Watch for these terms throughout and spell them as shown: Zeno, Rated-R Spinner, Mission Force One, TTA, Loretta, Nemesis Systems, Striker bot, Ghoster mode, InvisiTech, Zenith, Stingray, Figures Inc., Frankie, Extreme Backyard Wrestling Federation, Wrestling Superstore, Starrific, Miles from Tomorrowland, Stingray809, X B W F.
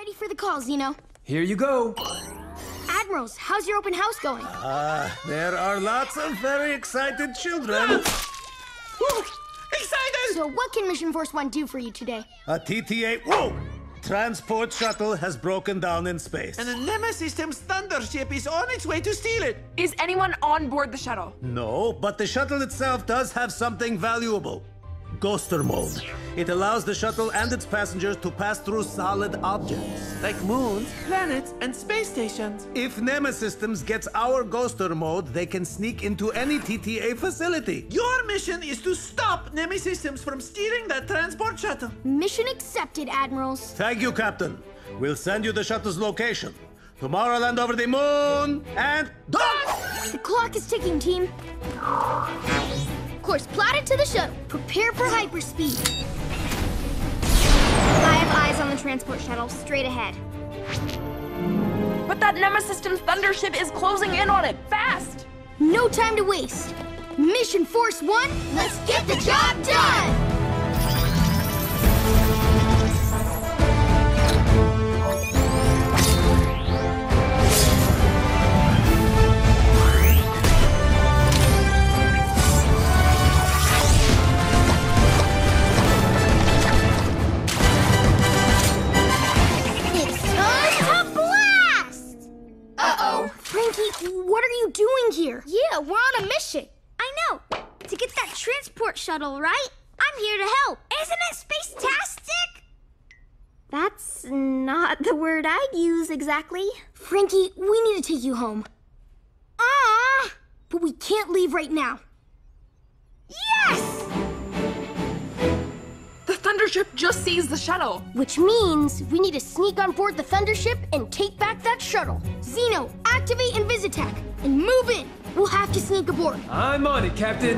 ready for the call, Zeno. Here you go. Admirals, how's your open house going? There are lots of very excited children. Whoa, excited! So what can Mission Force One do for you today? A TTA... Whoa! Transport shuttle has broken down in space. And the Nemesis Systems thunder ship is on its way to steal it. Is anyone on board the shuttle? No, but the shuttle itself does have something valuable. Ghoster mode. It allows the shuttle and its passengers to pass through solid objects. Like moons, planets, and space stations. If Nemesis Systems gets our Ghoster mode, they can sneak into any TTA facility. Your mission is to stop Nemesis Systems from stealing that transport shuttle. Mission accepted, Admirals. Thank you, Captain. We'll send you the shuttle's location. Tomorrowland over the moon, and... Dock! The clock is ticking, team. Course plotted to the shuttle. Prepare for hyperspeed. I have eyes on the transport shuttle straight ahead. But that Nemesis Systems thundership is closing in on it. Fast! No time to waste. Mission Force One, let's get the job done! What are you doing here? Yeah, we're on a mission. I know. To get that transport shuttle, right? I'm here to help. Isn't it space-tastic? That's not the word I'd use exactly. Frankie, we need to take you home. Ah! But we can't leave right now. Yes! The thundership just seized the shuttle. Which means we need to sneak on board the thundership and take back that shuttle. Zeno, activate InvisiTech and move in. We'll have to sneak aboard. I'm on it, Captain.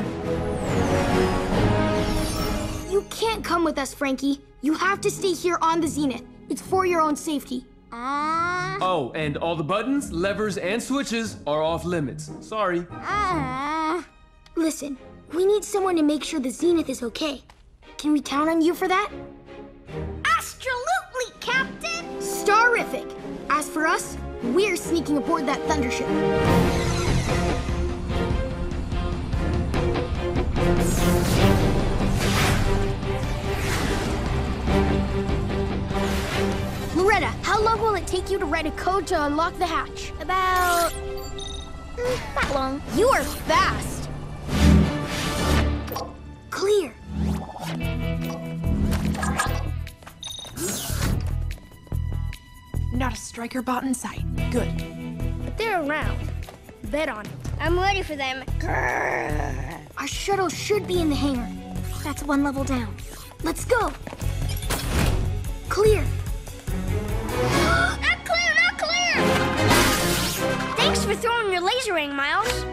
You can't come with us, Frankie. You have to stay here on the Zenith. It's for your own safety. Oh, and all the buttons, levers, and switches are off limits. Sorry. Listen, we need someone to make sure the Zenith is okay. Can we count on you for that? Absolutely, Captain! Starrific! As for us, we're sneaking aboard that thundership. Loretta, how long will it take you to write a code to unlock the hatch? About... that long. You are fast! Clear! Not a striker bot in sight. Good. But they're around. Bet on it. I'm ready for them. Grrr. Our shuttle should be in the hangar. That's one level down. Let's go. Clear. Not clear, not clear! Thanks for throwing your laser ring, Miles.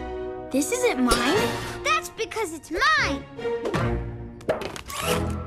This isn't mine. That's because it's mine.